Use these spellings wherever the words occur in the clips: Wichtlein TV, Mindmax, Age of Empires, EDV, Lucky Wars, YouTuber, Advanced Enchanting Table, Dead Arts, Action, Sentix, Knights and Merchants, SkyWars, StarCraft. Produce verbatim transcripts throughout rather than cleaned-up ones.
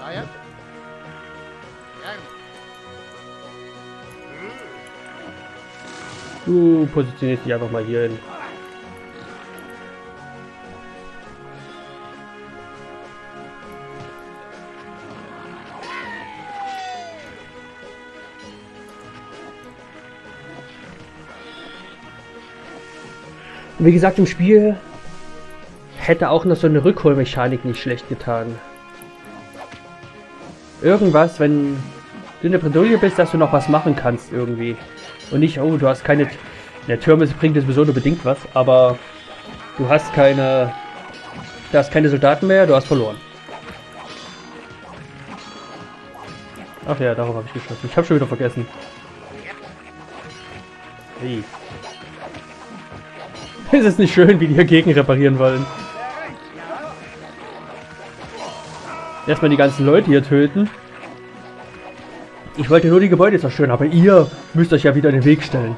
Daher? Gerne. Du positionierst dich einfach mal hier hin. Wie gesagt, im Spiel hätte auch noch so eine Rückholmechanik nicht schlecht getan. Irgendwas, wenn du in der Bredouille bist, dass du noch was machen kannst irgendwie. Und nicht, oh, du hast keine... Der Türme bringt sowieso nur bedingt was, aber du hast keine... Du hast keine Soldaten mehr, du hast verloren. Ach ja, darauf habe ich geschossen. Ich habe schon wieder vergessen. Hey. Es ist nicht schön, wie die hier gegen reparieren wollen. Erstmal die ganzen Leute hier töten. Ich wollte nur die Gebäude zerstören, aber ihr müsst euch ja wieder in den Weg stellen.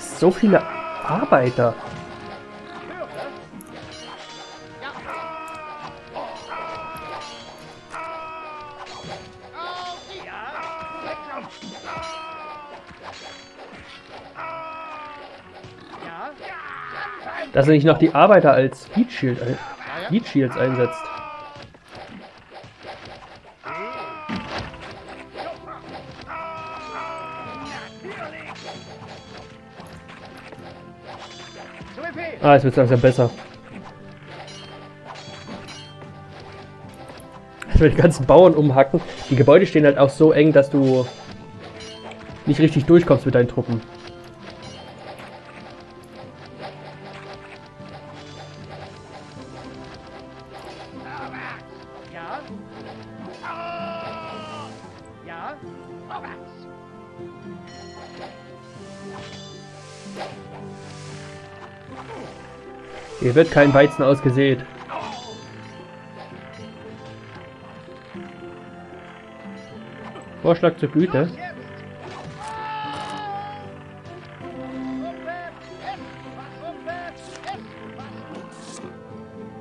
So viele Arbeiter. Dass er nicht noch die Arbeiter als Heat Shield, äh, Heat Shields einsetzt. Ah, es wird langsam besser. Also die ganzen Bauern umhacken. Die Gebäude stehen halt auch so eng, dass du nicht richtig durchkommst mit deinen Truppen. Hier wird kein Weizen ausgesät. Vorschlag zur Güte.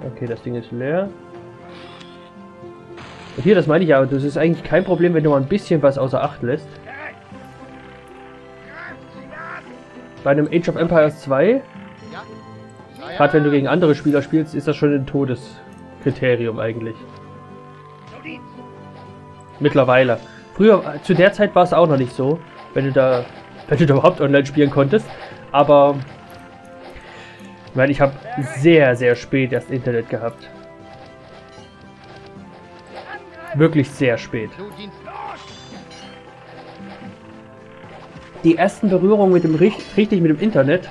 Okay, das Ding ist leer. Und hier, das meine ich aber, das ist eigentlich kein Problem, wenn du mal ein bisschen was außer Acht lässt. Bei einem Age of Empires zwei... Gerade wenn du gegen andere Spieler spielst, ist das schon ein Todeskriterium eigentlich. Mittlerweile. Früher, zu der Zeit war es auch noch nicht so, wenn du da, wenn du da überhaupt online spielen konntest. Aber, ich meine, ich habe sehr, sehr spät erst Internet gehabt. Wirklich sehr spät. Die ersten Berührungen mit dem richtig mit dem Internet.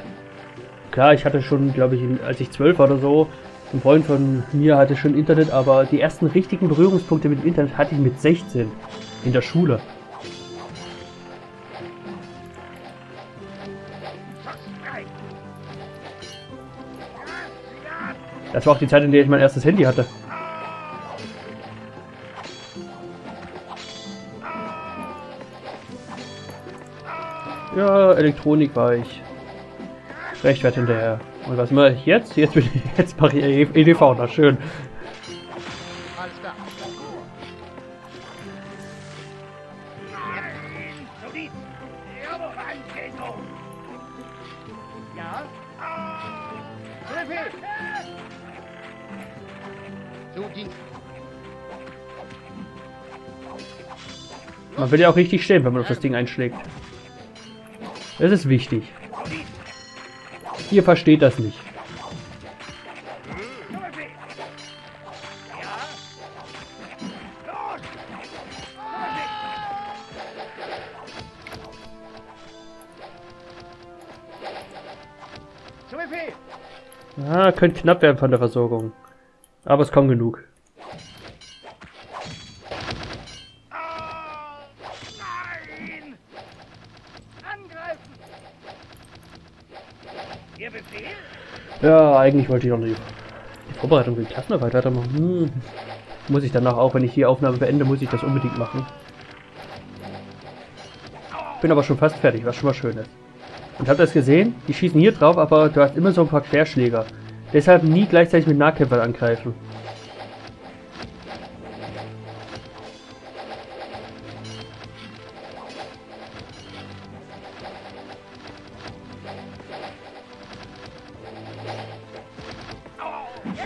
Klar, ich hatte schon, glaube ich, als ich zwölf war oder so, ein Freund von mir hatte schon Internet, aber die ersten richtigen Berührungspunkte mit dem Internet hatte ich mit sechzehn in der Schule. Das war auch die Zeit, in der ich mein erstes Handy hatte. Ja, Elektronik war ich recht weit hinterher. Und was mache ich jetzt? Jetzt bin ich jetzt mache ich E D V, na schön. Man will ja auch richtig stehen, wenn man auf das Ding einschlägt. Das ist wichtig. Ihr versteht das nicht. Ah, könnte knapp werden von der Versorgung. Aber es kommen genug. Ja, eigentlich wollte ich doch die Vorbereitung für die Klassenarbeit weitermachen. Hm. Muss ich danach auch, wenn ich die Aufnahme beende, muss ich das unbedingt machen. Bin aber schon fast fertig, was schon mal schön ist. Und habt ihr das gesehen? Die schießen hier drauf, aber du hast immer so ein paar Querschläger. Deshalb nie gleichzeitig mit Nahkämpfern angreifen.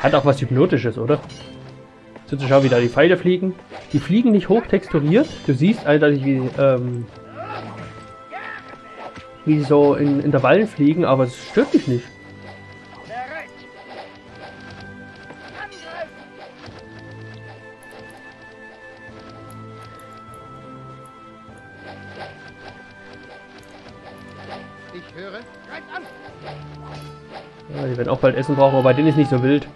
Hat auch was Hypnotisches, oder? So, zu schauen, wie da die Pfeile fliegen. Die fliegen nicht hochtexturiert. Du siehst eindeutig, wie, ähm, wie so in Intervallen fliegen, aber es stört dich nicht. Ich höre, greift an. Ja, die werden auch bald Essen brauchen, aber bei denen ist nicht so wild.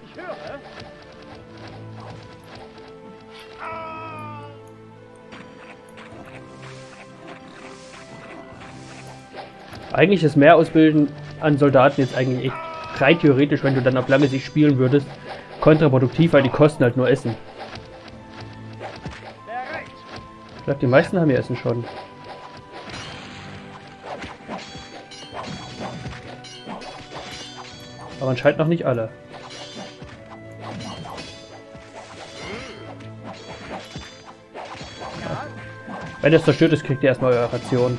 Eigentlich das mehr Ausbilden an Soldaten jetzt eigentlich echt rein theoretisch, wenn du dann auf lange Sicht spielen würdest, kontraproduktiv, weil die kosten halt nur Essen. Ich glaube, die meisten haben ihr Essen schon. Aber anscheinend noch nicht alle. Ja. Wenn das zerstört ist, kriegt ihr erstmal eure Ration.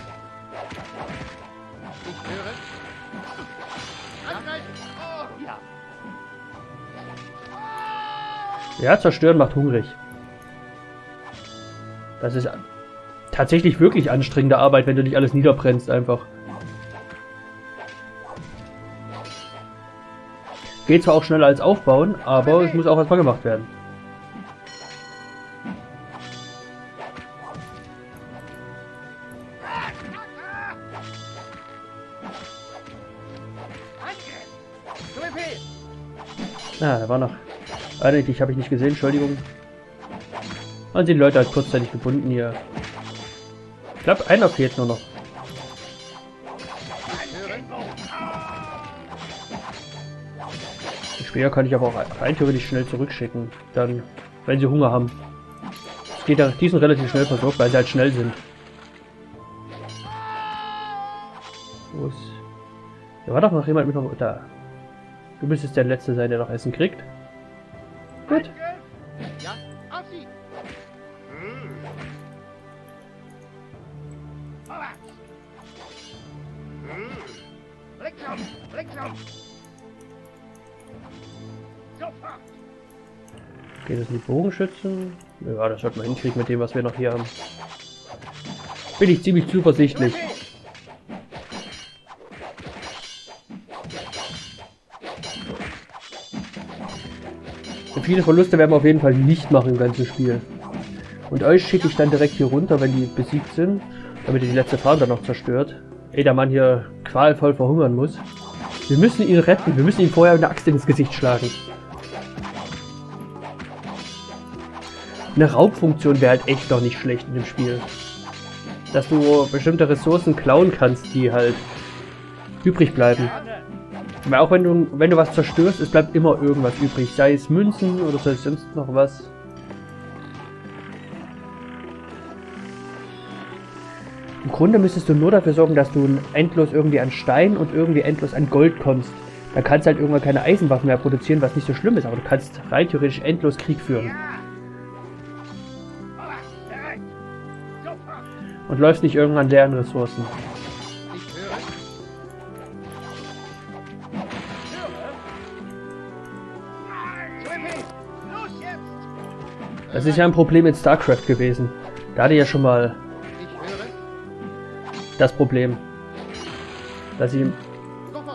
Ja, zerstören macht hungrig. Das ist tatsächlich wirklich anstrengende Arbeit, wenn du nicht alles niederbrennst einfach. Geht zwar auch schneller als aufbauen, aber es muss auch erstmal gemacht werden. Ah, da war noch... Eigentlich habe ich nicht gesehen, Entschuldigung. Und die Leute halt kurzzeitig gebunden hier. Ich glaube, einer fehlt nur noch. Die Speer kann ich aber auch rein theoretisch schnell zurückschicken, dann, wenn sie Hunger haben. Es geht ja, die sind relativ schnell versorgt, weil sie halt schnell sind. Wo ist... Da war doch noch jemand mit noch... Da. Du müsstest der Letzte sein, der noch Essen kriegt. Gut. Geht es mit Bogenschützen? Ja, das sollten wir hinkriegen mit dem, was wir noch hier haben. Bin ich ziemlich zuversichtlich. Viele Verluste werden wir auf jeden Fall nicht machen im ganzen Spiel. Und euch schicke ich dann direkt hier runter, wenn die besiegt sind, damit ihr die letzte Farm dann noch zerstört. Ey, der Mann hier qualvoll verhungern muss. Wir müssen ihn retten, wir müssen ihm vorher eine Axt ins Gesicht schlagen. Eine Raubfunktion wäre halt echt noch nicht schlecht in dem Spiel. Dass du bestimmte Ressourcen klauen kannst, die halt übrig bleiben. Weil auch wenn du, wenn du was zerstörst, es bleibt immer irgendwas übrig. Sei es Münzen oder sei es sonst noch was. Im Grunde müsstest du nur dafür sorgen, dass du endlos irgendwie an Stein und irgendwie endlos an Gold kommst. Dann kannst du halt irgendwann keine Eisenwaffen mehr produzieren, was nicht so schlimm ist. Aber du kannst rein theoretisch endlos Krieg führen. Und läufst nicht irgendwann leer an Ressourcen. Das ist ja ein Problem mit StarCraft gewesen. Da hatte ich ja schon mal das Problem, dass ich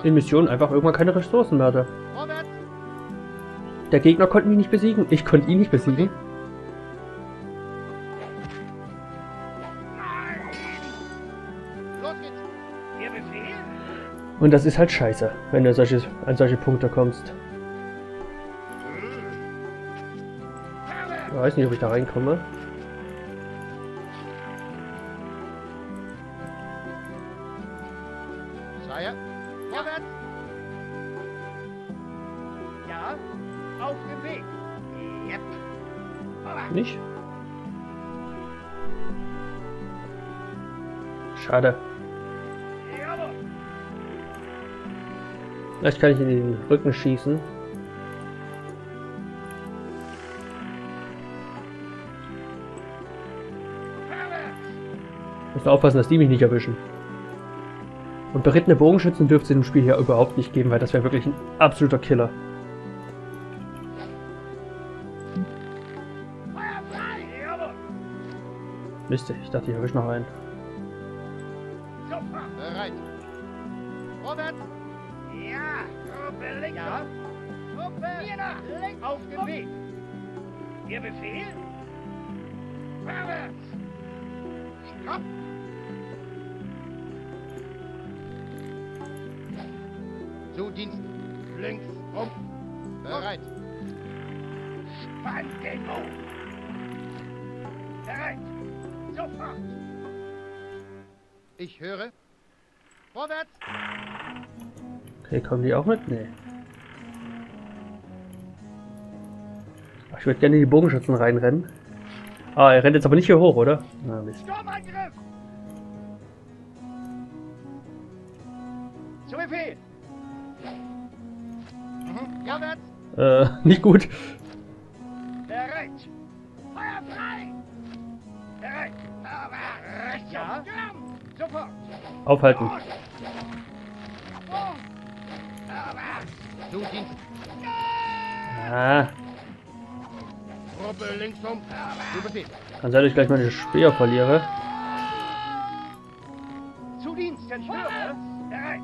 in Missionen einfach irgendwann keine Ressourcen mehr hatte. Der Gegner konnte mich nicht besiegen, ich konnte ihn nicht besiegen. Und das ist halt scheiße, wenn du solches, an solche Punkte kommst. Ich weiß nicht, ob ich da reinkomme. Auf dem Weg. Yep. Nicht? Schade. Vielleicht kann ich in den Rücken schießen. Ich muss aufpassen, dass die mich nicht erwischen. Und berittene Bogenschützen dürfte es im Spiel ja überhaupt nicht geben, weil das wäre wirklich ein absoluter Killer. Mist, ich dachte, ich erwische noch einen. Auf dem Weg. Ihr Befehl? Vorwärts! Stopp! Zu Dienst. Links um. Bereit. Spannt den Bogen. Bereit. Sofort. Ich höre. Vorwärts! Okay, kommen die auch mit? Nee. Ich würde gerne in die Bogenschützen reinrennen. Ah, er rennt jetzt aber nicht hier hoch, oder? Na, Mist. Sturmangriff! Zu Befehl! Mhm. Vorwärts! Äh, nicht gut. Bereit! Feuer frei! Bereit! Aber rechts! Ja. Sofort! Aufhalten! Zu Dienst! Ah! Kann sein, dass ich gleich meine Speer verliere. Zu Dienst, den Speer! Bereit!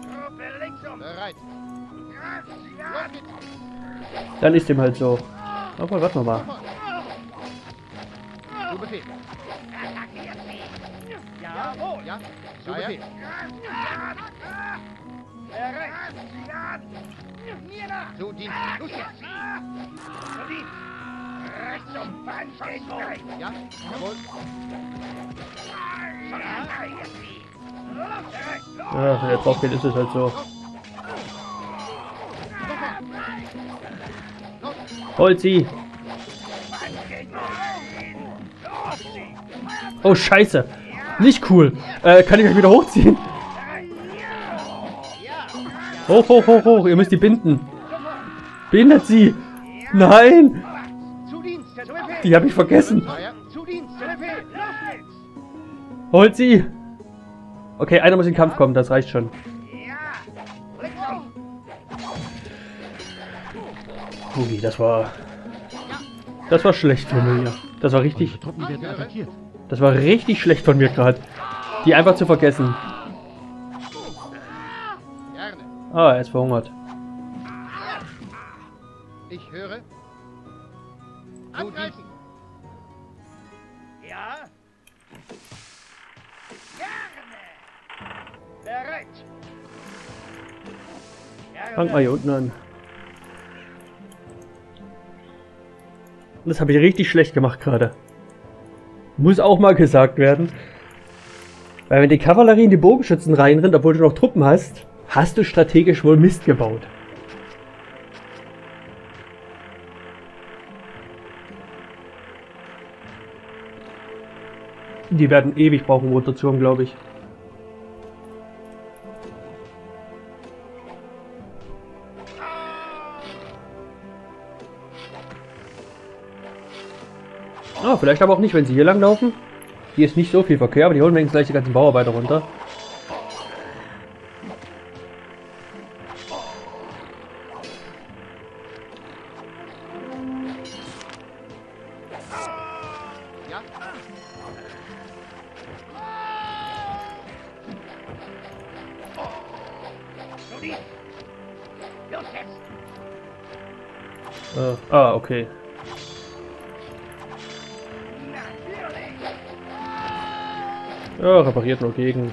Gruppe links um! Bereit! Dann ist dem halt so. Obwohl, warte noch mal. Zu Befehl! Attackiert sie! Jawohl! Ja! Zu Befehl! Bereit! Zu Dienst! Zu Dienst! Rechts um Bandscheißung! Ja? Jawohl! Ja, wenn er drauf geht, ist es halt so. Holt sie! Oh, scheiße! Nicht cool! Äh, kann ich euch wieder hochziehen? Hoch, hoch, hoch, hoch! Ihr müsst die binden! Bindet sie! Nein! Die habe ich vergessen. Holt sie! Okay, einer muss in den Kampf kommen, das reicht schon. Ui, das war... Das war schlecht von mir. Das war richtig... Das war richtig schlecht von mir gerade. Die einfach zu vergessen. Ah, er ist verhungert. Ich höre... Angreifen! Ja? Gerne! Bereit! Gerne. Fang mal hier unten an. Das habe ich richtig schlecht gemacht gerade. Muss auch mal gesagt werden. Weil wenn die Kavallerie in die Bogenschützen reinrennt, obwohl du noch Truppen hast, hast du strategisch wohl Mist gebaut. Die werden ewig brauchen, Rotation, glaube ich. Ah, vielleicht aber auch nicht, wenn sie hier lang laufen. Hier ist nicht so viel Verkehr, aber die holen wenigstens gleich die ganzen Bauarbeiter runter. Uh, ah, okay. Ja, repariert nur gegen.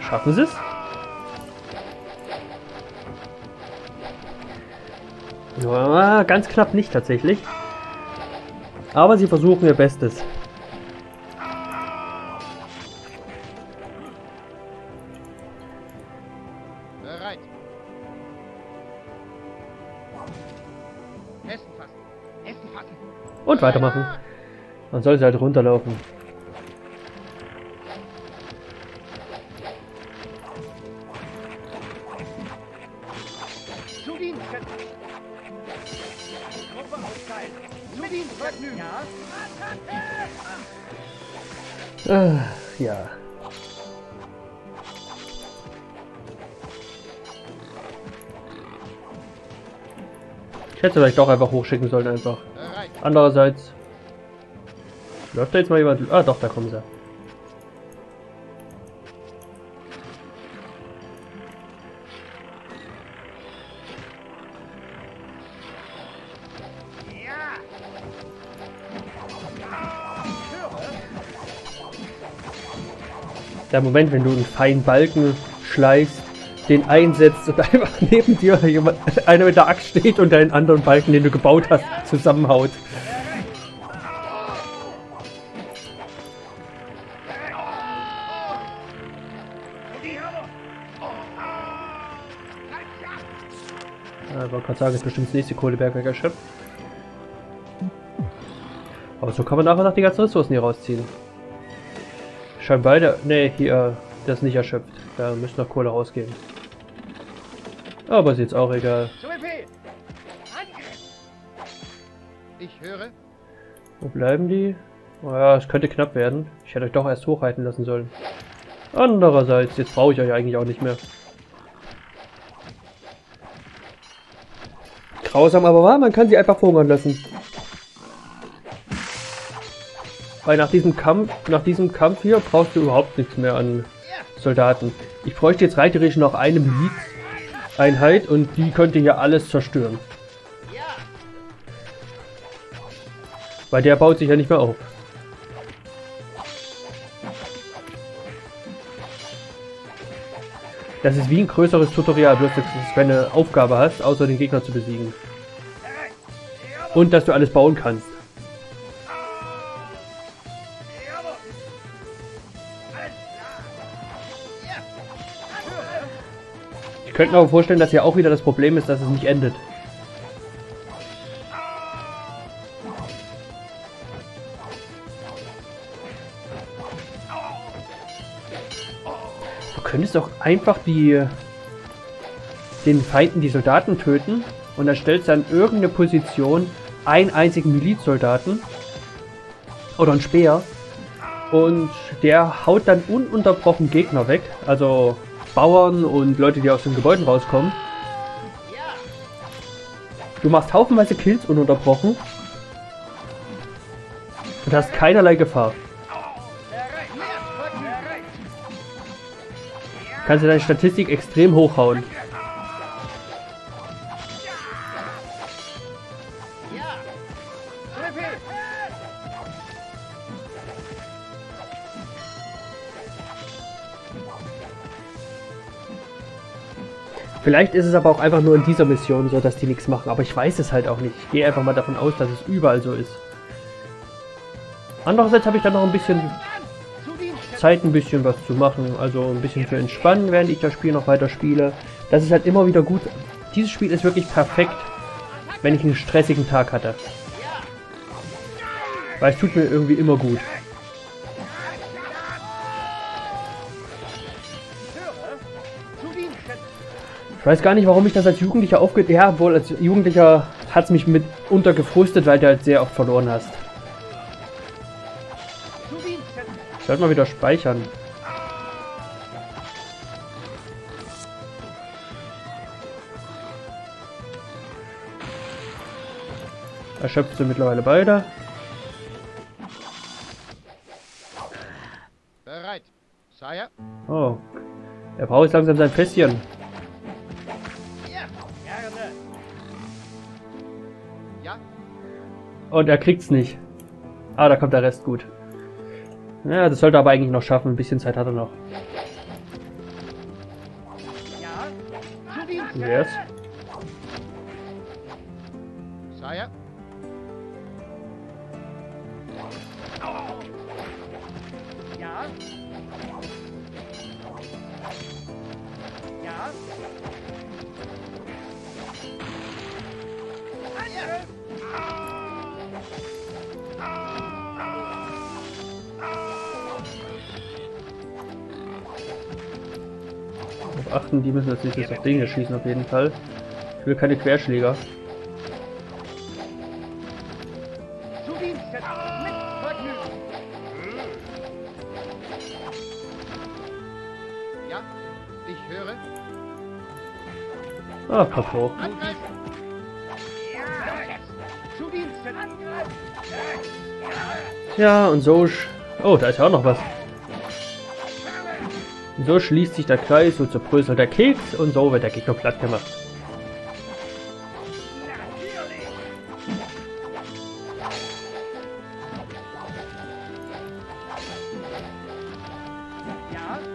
Schaffen sie es? Ja, ganz knapp nicht tatsächlich. Aber sie versuchen ihr Bestes. Bereit. Hessen fassen. Hessen fassen. Und weitermachen. Man soll sie halt runterlaufen. Zu Diensten. Gruppe aufteilen. Mit Dienstvergnügen. Ja. Äh, ja. Ich hätte vielleicht doch einfach hochschicken sollen, einfach. Andererseits... Läuft da jetzt mal jemand... Ah doch, da kommen sie. Der Moment, wenn du einen feinen Balken schleichst, den einsetzt und einfach neben dir jemand, einer mit der Axt steht und deinen anderen Balken, den du gebaut hast, zusammenhaut. Ja, ich wollte gerade sagen, ist bestimmt das nächste Kohlebergwerk erschöpft. Aber so kann man einfach nach die ganzen Ressourcen hier rausziehen. Scheinbar, ne, hier, das ist nicht erschöpft. Da müsste noch Kohle rausgehen. Aber ist jetzt auch egal. Ich höre. Wo bleiben die? Naja, es könnte knapp werden. Ich hätte euch doch erst hochhalten lassen sollen. Andererseits, jetzt brauche ich euch eigentlich auch nicht mehr. Grausam aber wahr, man kann sie einfach hungern lassen. Weil nach diesem Kampf, nach diesem Kampf hier brauchst du überhaupt nichts mehr an Soldaten. Ich bräuchte jetzt reiterisch noch eine Milizeinheit und die könnte hier alles zerstören. Weil der baut sich ja nicht mehr auf. Das ist wie ein größeres Tutorial, bloß dass du eine Aufgabe hast, außer den Gegner zu besiegen. Und dass du alles bauen kannst. Ich könnte mir aber vorstellen, dass hier auch wieder das Problem ist, dass es nicht endet. Du könntest doch einfach die den Feinden die Soldaten töten und dann stellst du an irgendeine Position einen einzigen Milizsoldaten oder einen Speer und der haut dann ununterbrochen Gegner weg, also Bauern und Leute, die aus den Gebäuden rauskommen. Du machst haufenweise Kills ununterbrochen und hast keinerlei Gefahr. Du kannst deine Statistik extrem hochhauen. Vielleicht ist es aber auch einfach nur in dieser Mission so, dass die nichts machen, aber ich weiß es halt auch nicht. Ich gehe einfach mal davon aus, dass es überall so ist. Andererseits habe ich dann noch ein bisschen Zeit, ein bisschen was zu machen, also ein bisschen für entspannen, während ich das Spiel noch weiter spiele. Das ist halt immer wieder gut. Dieses Spiel ist wirklich perfekt, wenn ich einen stressigen Tag hatte. Weil es tut mir irgendwie immer gut. Ich weiß gar nicht, warum ich das als Jugendlicher aufge... Ja, wohl, als Jugendlicher hat es mich mitunter gefrustet, weil du halt sehr oft verloren hast. Ich sollte mal wieder speichern. Erschöpft sind mittlerweile beide. Bereit, Sire. Oh. Er braucht jetzt langsam sein Fässchen. Und er kriegt's nicht. Ah, da kommt der Rest gut. Ja, das sollte er aber eigentlich noch schaffen. Ein bisschen Zeit hat er noch. Yes. Ja. Auf achten, die müssen jetzt nicht das auf den hier schießen auf jeden Fall. Ich will keine Querschläger. Ah, pass auf. Tja, und so... Oh, da ist ja auch noch was. Und so schließt sich der Kreis und zerbröselt der Keks und so wird der Gegner platt gemacht.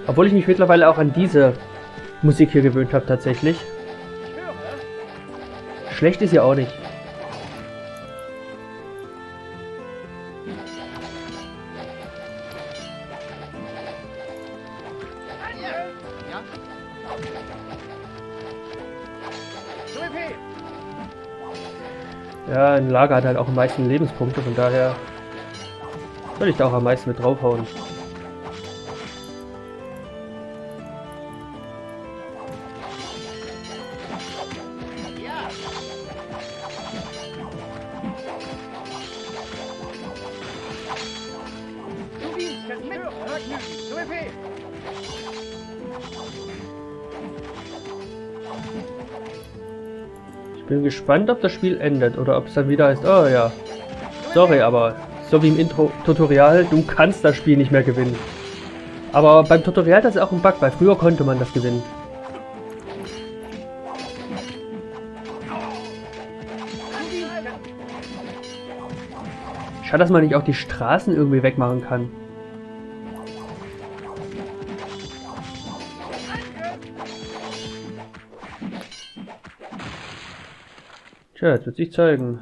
Obwohl ich mich mittlerweile auch an diese Musik hier gewöhnt habe tatsächlich. Schlecht ist ja auch nicht. Ja, ein Lager hat halt auch am meisten Lebenspunkte, von daher soll ich da auch am meisten mit draufhauen. Ich bin gespannt, ob das Spiel endet oder ob es dann wieder heißt, oh ja, sorry, aber so wie im Intro-Tutorial, du kannst das Spiel nicht mehr gewinnen. Aber beim Tutorial das ist auch ein Bug, weil früher konnte man das gewinnen. Schade, dass man nicht auch die Straßen irgendwie wegmachen kann. Tja, jetzt wird sich zeigen.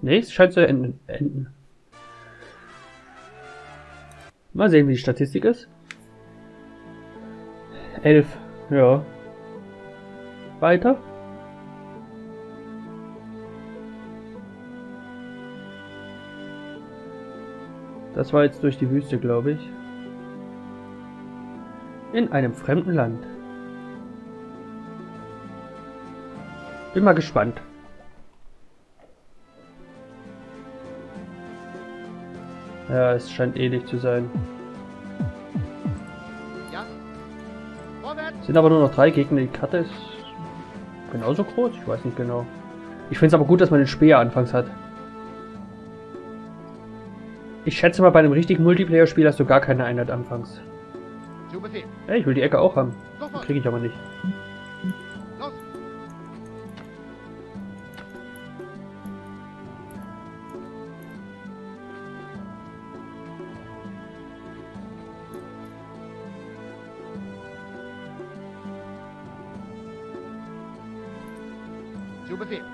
Nächstes scheint zu enden. enden. Mal sehen, wie die Statistik ist. elf, ja. Weiter. Das war jetzt durch die Wüste, glaube ich. In einem fremden Land. Bin mal gespannt. Ja, es scheint ähnlich zu sein. Es sind aber nur noch drei Gegner. Die Karte ist genauso groß. Ich weiß nicht genau. Ich finde es aber gut, dass man den Speer anfangs hat. Ich schätze mal, bei einem richtigen Multiplayer-Spiel hast du gar keine Einheit anfangs. Ja, ich will die Ecke auch haben. Die kriege ich aber nicht.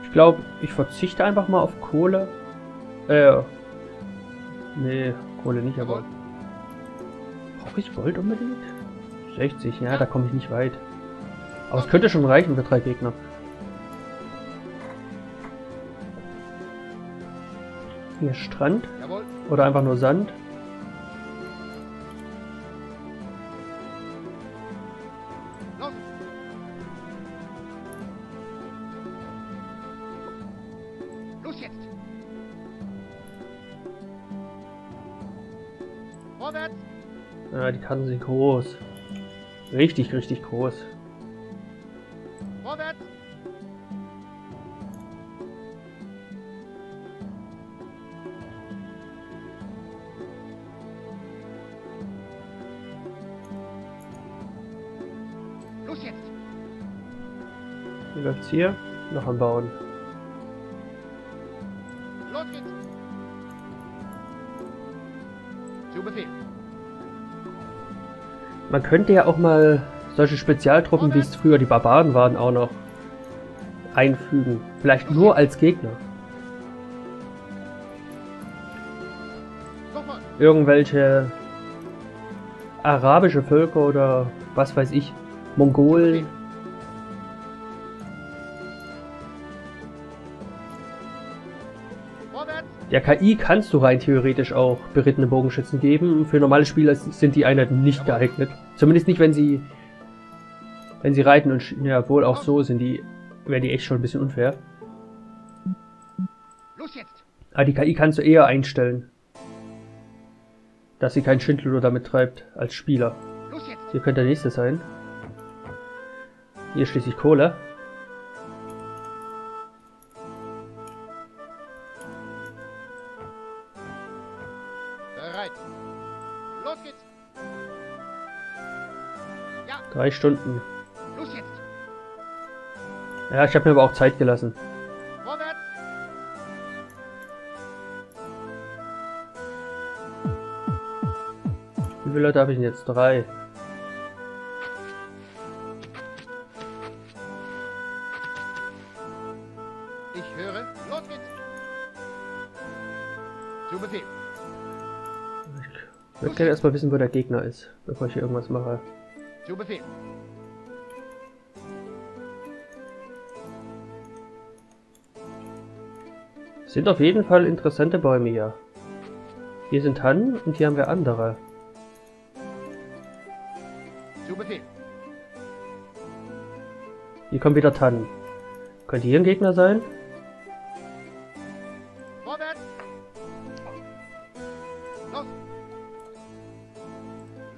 Ich glaube, ich verzichte einfach mal auf Kohle. Äh... Nee, Kohle nicht, aber... Brauche ich Gold unbedingt? sechzig, ja, da komme ich nicht weit. Aber es könnte schon reichen für drei Gegner. Hier Strand. Oder einfach nur Sand. Ja, die Karten sind groß. Richtig, richtig groß. Vorwärts. Los jetzt. Wie läuft's hier? Noch am Bauen. Los geht's. Zu Befehl. Man könnte ja auch mal solche Spezialtruppen, wie es früher die Barbaren waren, auch noch einfügen. Vielleicht nur als Gegner. Nochmal. irgendwelche arabische Völker oder was weiß ich, Mongolen. Der K I kannst du rein theoretisch auch berittene Bogenschützen geben. Für normale Spieler sind die Einheiten nicht geeignet. Zumindest nicht, wenn sie wenn sie reiten und ja, wohl auch so sind die, wäre die echt schon ein bisschen unfair. Los jetzt. Aber die K I kannst du eher einstellen, dass sie keinen Schindluder damit treibt als Spieler. Los jetzt. Hier könnte der nächste sein. Hier schließlich Kohle. Drei Stunden. Los jetzt. Ja, ich habe mir aber auch Zeit gelassen. Vorwärts. Wie viele Leute habe ich denn jetzt? Drei. Ich höre. Los geht's. Zu Befehl. Ich würde gerne erstmal wissen, wo der Gegner ist, bevor ich hier irgendwas mache. Zu Befehl. Sind auf jeden Fall interessante Bäume hier. Hier sind Tannen und hier haben wir andere. Zu Befehl. Hier kommen wieder Tannen. Könnte hier ein Gegner sein? Vorwärts. Los.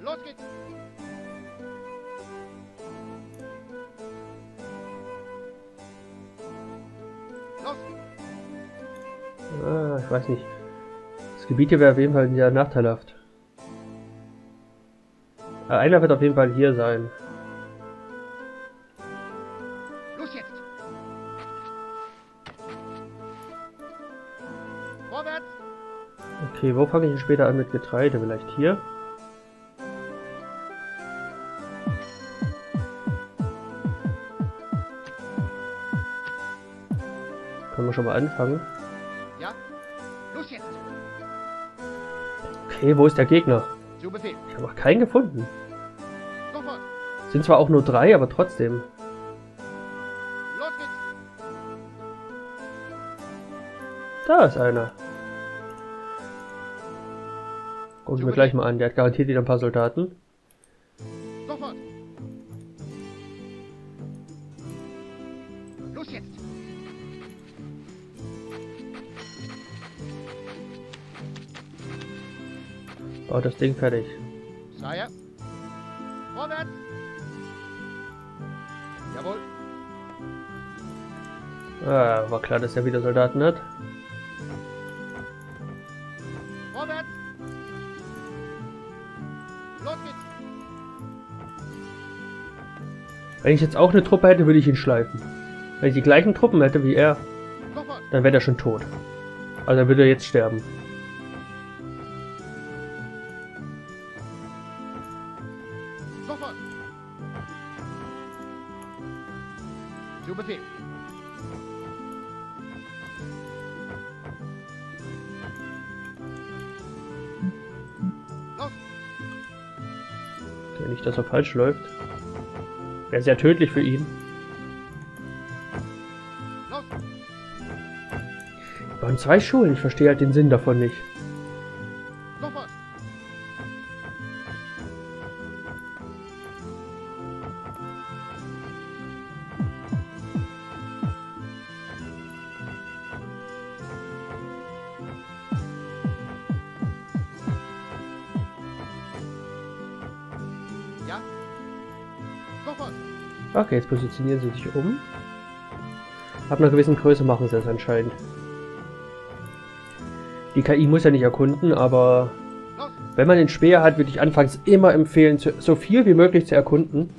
Los geht's. Ah, ich weiß nicht. Das Gebiet hier wäre auf jeden Fall sehr nachteilhaft. Aber einer wird auf jeden Fall hier sein. Los jetzt! Vorwärts! Okay, wo fange ich denn später an mit Getreide? Vielleicht hier? Können wir schon mal anfangen? Hey, wo ist der Gegner? Ich habe noch keinen gefunden. Sind zwar auch nur drei, aber trotzdem. Da ist einer. Gucken wir gleich mal an. Der hat garantiert wieder ein paar Soldaten. Oh, das Ding fertig. Sire. Vorwärts. Jawohl. Ah, war klar, dass er wieder Soldaten hat. Vorwärts. Los geht's. Wenn ich jetzt auch eine Truppe hätte, würde ich ihn schleifen. Wenn ich die gleichen Truppen hätte wie er, dann wäre er schon tot. Also dann würde er jetzt sterben. Nicht, dass er falsch läuft. Wäre sehr tödlich für ihn. Wir haben zwei Schulen. Ich verstehe halt den Sinn davon nicht. Okay, jetzt positionieren sie sich um. Ab einer gewissen Größe machen sie das anscheinend. Die K I muss ja nicht erkunden, aber wenn man den Speer hat, würde ich anfangs immer empfehlen, so viel wie möglich zu erkunden.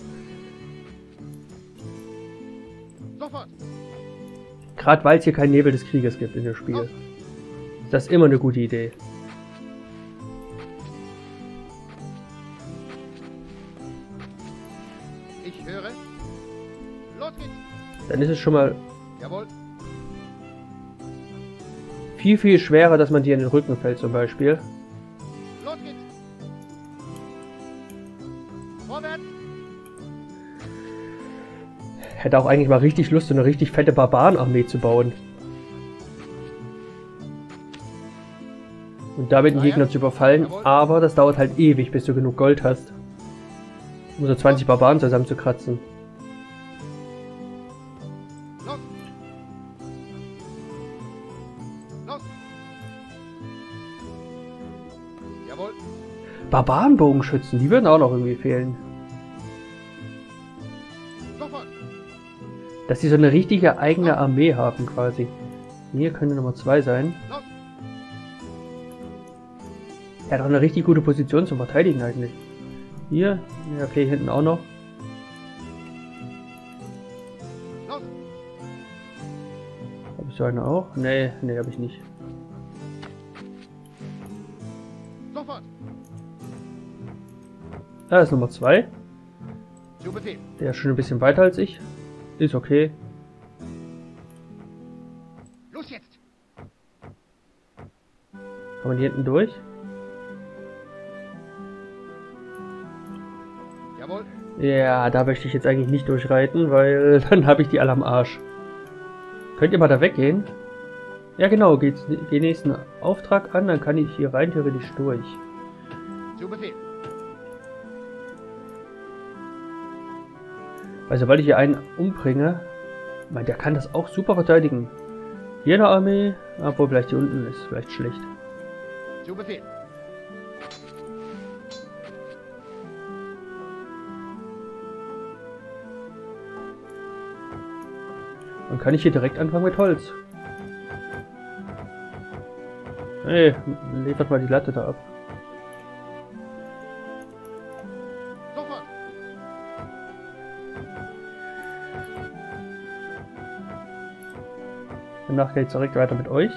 Gerade weil es hier keinen Nebel des Krieges gibt in dem Spiel. Ist das immer eine gute Idee. Dann ist es schon mal viel, viel schwerer, dass man dir in den Rücken fällt zum Beispiel. hätte auch eigentlich mal richtig Lust, so eine richtig fette Barbarenarmee zu bauen. Und damit den Gegner zu überfallen, aber das dauert halt ewig, bis du genug Gold hast. Um so zwanzig Barbaren zusammenzukratzen. Barbarenbogenschützen, die würden auch noch irgendwie fehlen. Dass sie so eine richtige eigene Armee haben quasi. Hier könnte Nummer zwei sein. Er hat auch eine richtig gute Position zum Verteidigen eigentlich. Hier, ja okay, hinten auch noch. Habe ich so eine auch? Nee, nee, habe ich nicht. Da ist Nummer zwei. Der ist schon ein bisschen weiter als ich. Ist okay. Los jetzt! Kann man hier hinten durch? Jawohl. Ja, da möchte ich jetzt eigentlich nicht durchreiten, weil dann habe ich die alle am Arsch. Könnt ihr mal da weggehen? Ja genau, geht den nächsten Auftrag an, dann kann ich hier rein theoretisch durch. Zu Befehl. Weil sobald ich hier einen umbringe, mein, der kann das auch super verteidigen. Hier eine Armee, obwohl vielleicht hier unten ist, vielleicht schlecht. Zu Befehl. Dann kann ich hier direkt anfangen mit Holz. Hey, liefert mal die Latte da ab. Danach geht es direkt weiter mit euch.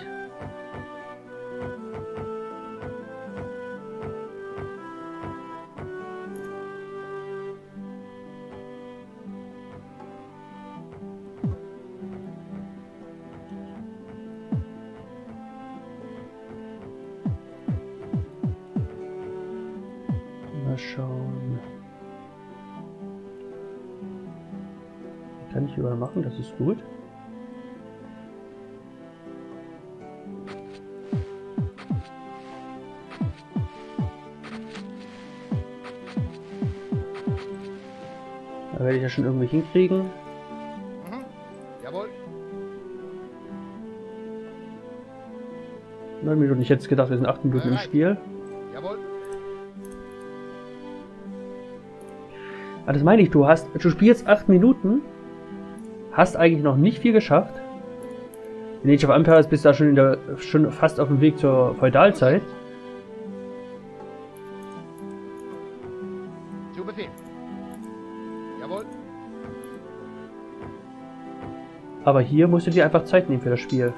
Mal schauen. Kann ich überall machen, das ist gut. Werde ich ja schon irgendwie hinkriegen. Mhm. Jawohl. neun Minuten. Ich hätte gedacht, wir sind acht Minuten im Spiel. Jawohl. Aber das meine ich, du hast, du spielst acht Minuten, hast eigentlich noch nicht viel geschafft. In Age of Empires bist du da schon, in der, schon fast auf dem Weg zur Feudalzeit. Aber hier musst du dir einfach Zeit nehmen für das Spiel.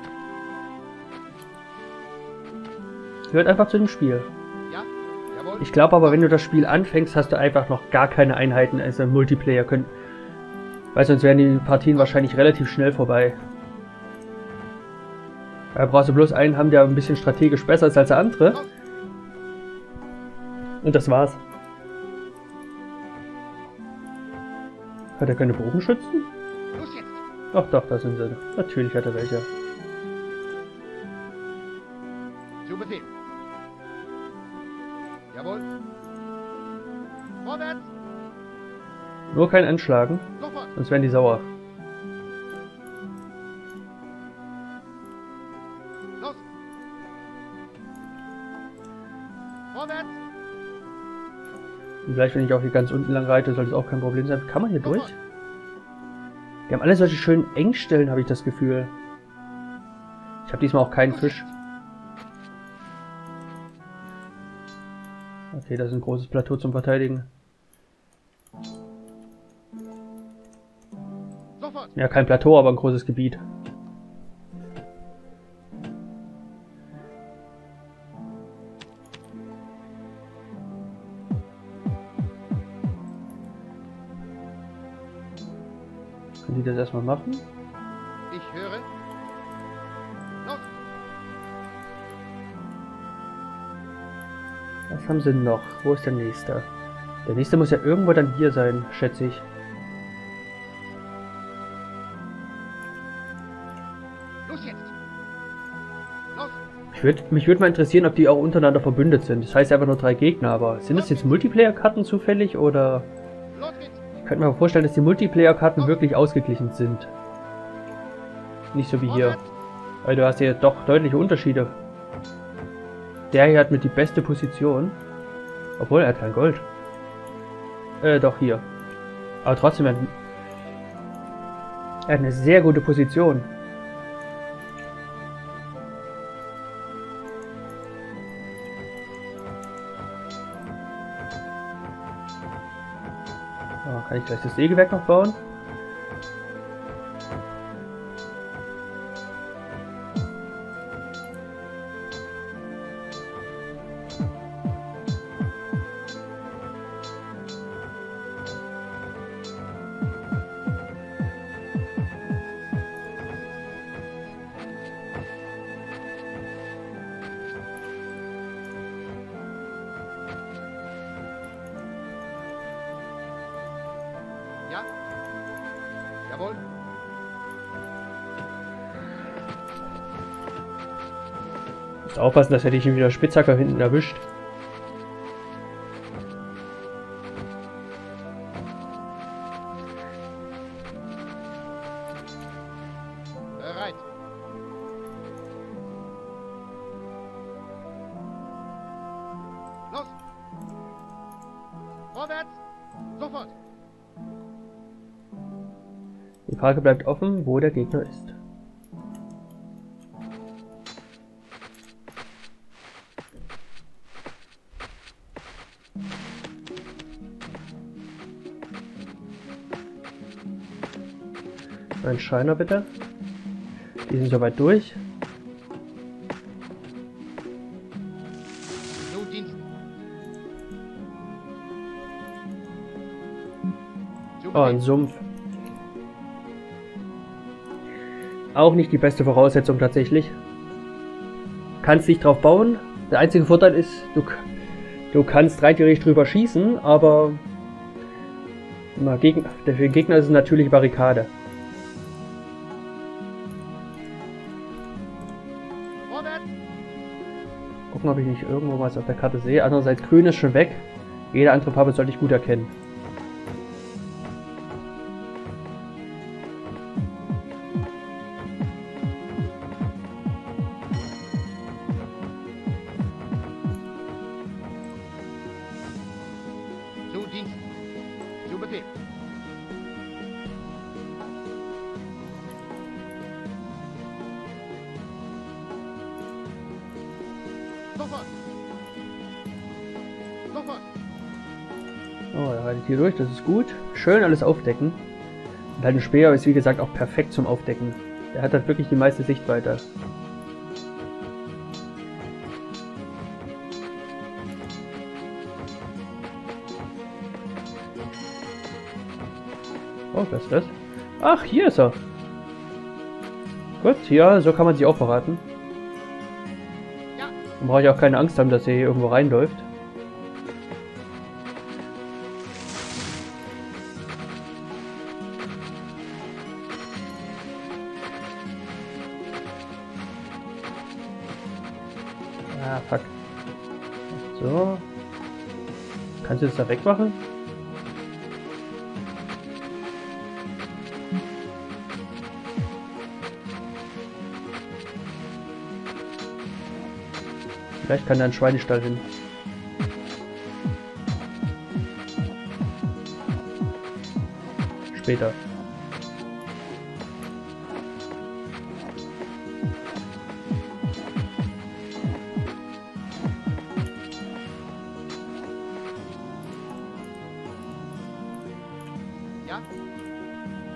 Gehört einfach zu dem Spiel. Ja, jawohl. Ich glaube aber, wenn du das Spiel anfängst, hast du einfach noch gar keine Einheiten als ein Multiplayer können. Weil sonst wären die Partien wahrscheinlich relativ schnell vorbei. Da brauchst du bloß einen haben, der ein bisschen strategisch besser ist als der andere. Und das war's. Hat er keine Bogenschützen? Ach doch, da sind sie. Natürlich hat er welche. Zu Befehl. Jawohl. Vorwärts. Nur kein Anschlagen, sofort. Sonst werden die sauer. Los. Vorwärts. Und vielleicht, wenn ich auch hier ganz unten lang reite, sollte es auch kein Problem sein. Kann man hier sofort durch? Die haben alle solche schönen Engstellen, habe ich das Gefühl. Ich habe diesmal auch keinen Fisch. Okay, das ist ein großes Plateau zum Verteidigen. Ja, kein Plateau, aber ein großes Gebiet. Können die das erstmal machen? Ich höre. Los. Was haben sie noch? Wo ist der nächste? Der nächste muss ja irgendwo dann hier sein, schätze ich. Los jetzt! Los! Ich würd, mich würde mal interessieren, ob die auch untereinander verbündet sind. Das heißt einfach nur drei Gegner, aber sind das jetzt Multiplayer-Karten zufällig oder... Ich könnte mir vorstellen, dass die Multiplayer-Karten wirklich ausgeglichen sind. Nicht so wie hier. Weil du hast hier doch deutliche Unterschiede. Der hier hat mit die beste Position. Obwohl, er hat kein Gold. Äh, doch hier. Aber trotzdem, er hat eine sehr gute Position. Oh, kann ich gleich das Sägewerk noch bauen? Ja. Jawohl. Muss aufpassen, das hätte ich ihn wieder Spitzhacker hinten erwischt. Bereit. Los. Vorwärts. Sofort. Die Frage bleibt offen, wo der Gegner ist. Ein Scheiner bitte. Die sind soweit durch. Oh, ein Sumpf. Auch nicht die beste Voraussetzung tatsächlich. Kannst dich drauf bauen. Der einzige Vorteil ist, du, du kannst reitgierig drüber schießen, aber na, gegen, für den Gegner ist es natürlich Barrikade. Gucken, ob ich nicht irgendwo was auf der Karte sehe. Andererseits, grün ist schon weg. Jede andere Farbe sollte ich gut erkennen. Oh, er reitet hier durch, das ist gut. Schön alles aufdecken. Und halt ein Speer ist wie gesagt auch perfekt zum Aufdecken. Der hat halt wirklich die meiste Sichtweite. Oh, was ist das? Ach, hier ist er. Gut, ja, so kann man sich auch verraten. Dann brauche ich auch keine Angst haben, dass er hier irgendwo reinläuft. Ah, fuck. So. Kannst du das da wegmachen? Vielleicht kann da ein Schweinestall hin. Später. Ja?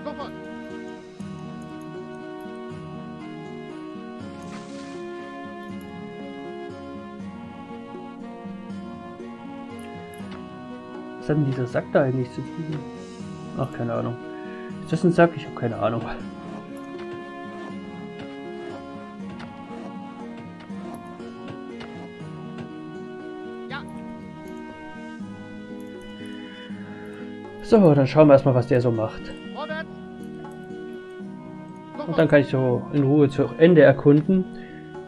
Sofort! Was hat denn dieser Sack da eigentlich zu tun? Ach, keine Ahnung. Ist das ein Sack? Ich habe keine Ahnung. Ja. So, dann schauen wir erstmal, was der so macht. Vorwärts. Und dann kann ich so in Ruhe zu Ende erkunden.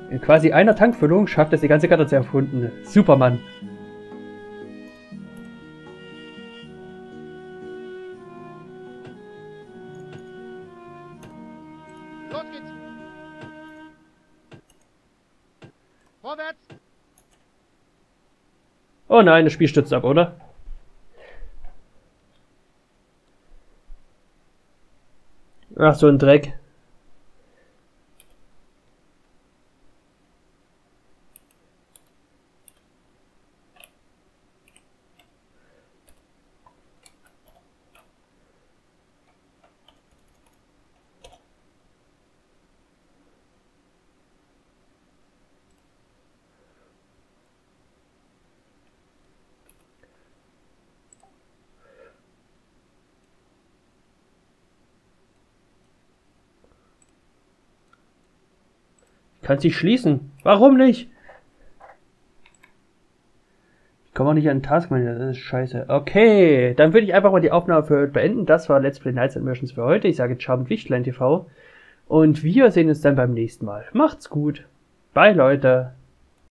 In quasi einer Tankfüllung schafft es, die ganze Karte zu erkunden. Superman. Los geht's. Vorwärts. Oh nein, das Spiel stürzt ab, oder? Ach, so ein Dreck. Kann sich schließen. Warum nicht? Ich komme auch nicht an den Taskmanager, das ist scheiße. Okay, dann würde ich einfach mal die Aufnahme für heute beenden. Das war Let's Play Knights and Merchants für heute. Ich sage ciao mit Wichtlein T V. Und wir sehen uns dann beim nächsten Mal. Macht's gut. Bye, Leute.